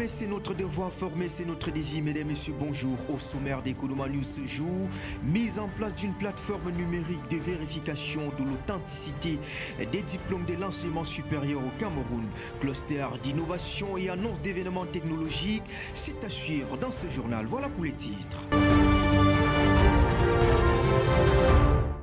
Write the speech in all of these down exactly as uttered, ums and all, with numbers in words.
Former, c'est notre devoir, former, c'est notre désir. Mesdames et messieurs, bonjour. Au sommaire d'Economa News ce jour, mise en place d'une plateforme numérique de vérification de l'authenticité des diplômes de l'enseignement supérieur au Cameroun. Cluster d'innovation et annonce d'événements technologiques, c'est à suivre dans ce journal. Voilà pour les titres.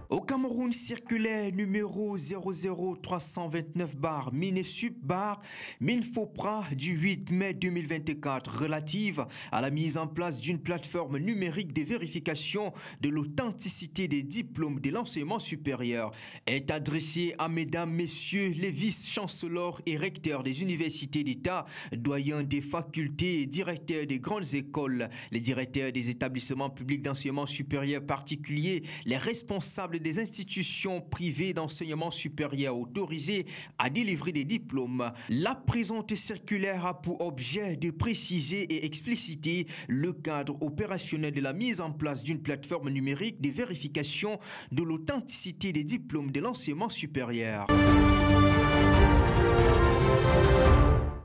Au Cameroun, circulaire numéro zéro zéro trois cent vingt-neuf barre Minesup barre Minfopra du huit mai deux mille vingt-quatre relative à la mise en place d'une plateforme numérique de vérification de l'authenticité des diplômes de l'enseignement supérieur est adressée à mesdames, messieurs les vice-chanceliers et recteurs des universités d'État, doyens des facultés et directeurs des grandes écoles, les directeurs des établissements publics d'enseignement supérieur particulier, les responsables des institutions privées d'enseignement supérieur autorisées à délivrer des diplômes. La présente circulaire a pour objet de préciser et expliciter le cadre opérationnel de la mise en place d'une plateforme numérique de vérification de l'authenticité des diplômes de l'enseignement supérieur.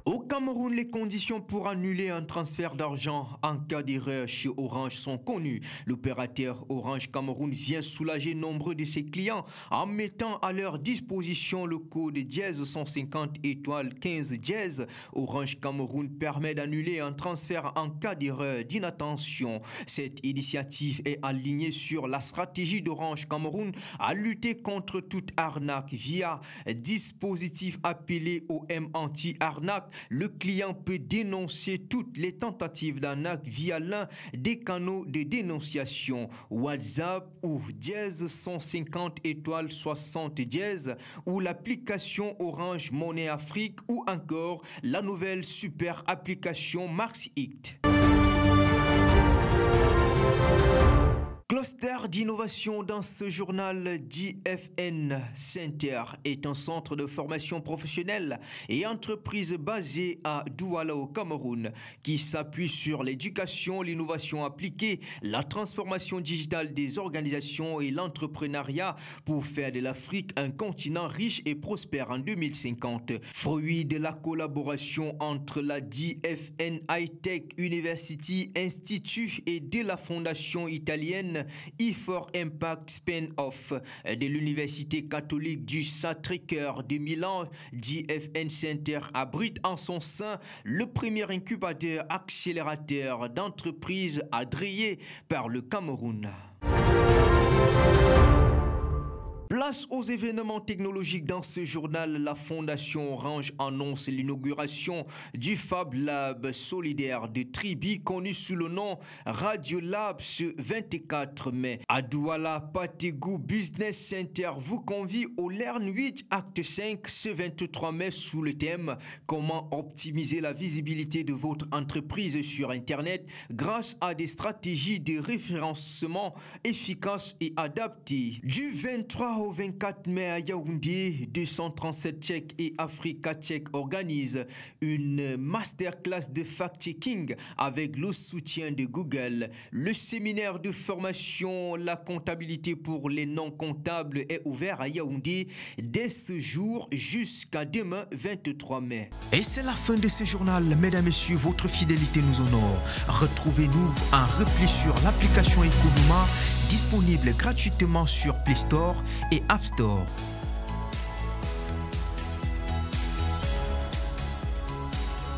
Au Cameroun, les conditions pour annuler un transfert d'argent en cas d'erreur chez Orange sont connues. L'opérateur Orange Cameroun vient soulager nombreux de ses clients en mettant à leur disposition le code dièse cent cinquante étoile quinze dièse. Orange Cameroun permet d'annuler un transfert en cas d'erreur d'inattention. Cette initiative est alignée sur la stratégie d'Orange Cameroun à lutter contre toute arnaque via dispositif appelé O M anti-arnaque. Le client peut dénoncer toutes les tentatives d'arnaque via l'un des canaux de dénonciation, WhatsApp ou dièse cent cinquante étoiles soixante dièse ou l'application Orange Money Afrique ou encore la nouvelle super application Max It. Cluster d'innovation dans ce journal. J F N Center est un centre de formation professionnelle et entreprise basée à Douala au Cameroun qui s'appuie sur l'éducation, l'innovation appliquée, la transformation digitale des organisations et l'entrepreneuriat pour faire de l'Afrique un continent riche et prospère en deux mille cinquante. Fruit de la collaboration entre la J F N high-tech University Institute et de la Fondation italienne E four Impact spin-off de l'Université catholique du Sacré-Cœur de Milan, J F N Center abrite en son sein le premier incubateur accélérateur d'entreprises agréé par le Cameroun. Place aux événements technologiques dans ce journal. La Fondation Orange annonce l'inauguration du FABLAB solidaire de Tribi, connu sous le nom RadioLab, ce vingt-quatre mai. À Douala, Pategou Business Center vous convie au Learn huit Acte cinq ce vingt-trois mai sous le thème « Comment optimiser la visibilité de votre entreprise sur Internet grâce à des stratégies de référencement efficaces et adaptées ». Du vingt-trois au vingt-quatre mai à Yaoundé, deux cent trente-sept Tchèques et Africa Check organisent une masterclass de fact-checking avec le soutien de Google. Le séminaire de formation La comptabilité pour les non-comptables est ouvert à Yaoundé dès ce jour jusqu'à demain vingt-trois mai. Et c'est la fin de ce journal. Mesdames et messieurs, votre fidélité nous honore. Retrouvez-nous en repli sur l'application Economa disponible gratuitement sur Play Store et App Store.